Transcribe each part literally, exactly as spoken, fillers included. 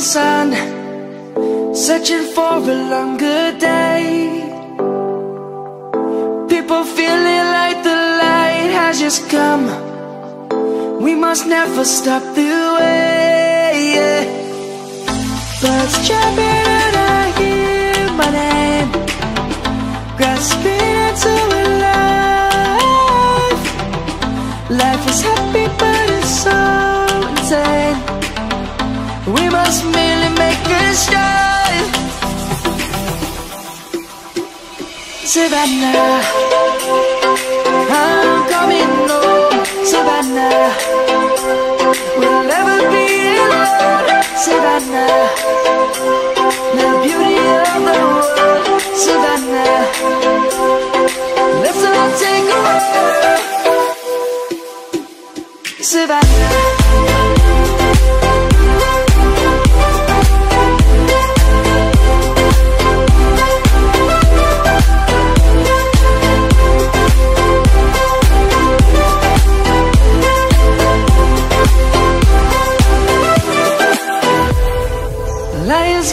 setting sun, searching for a longer day. People feeling like the light has just come. We must never stop the way, yeah. Birds chirping and I hear my name, grasping into a life. Life is happy but it's so insane. We must merely make a start. Savannah, I'm coming home. Savannah, we'll never be alone. Savannah, the beauty of the world. Savannah, let's all take a walk. Savannah. Light is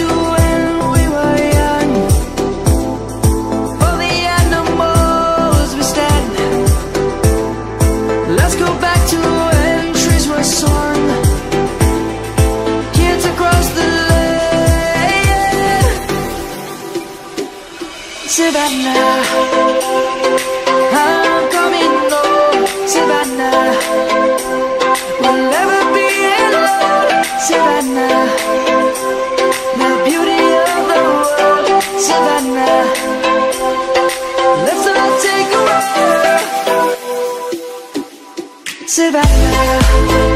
to when we were young. For the animals we stand. Let's go back to when trees were soaring. Savannah, I'm coming home. Savannah, we'll never be alone. Savannah, the beauty of the world. Savannah, let's all take a walk. Savannah, I'm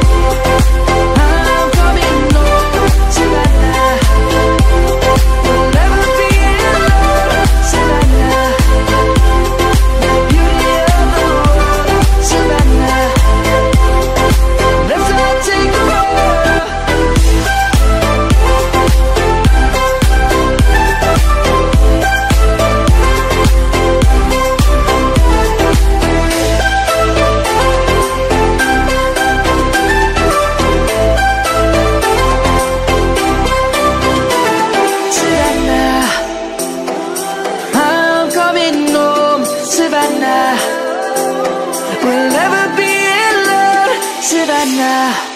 coming home. Savannah, Savannah, we'll never be alone. Savannah.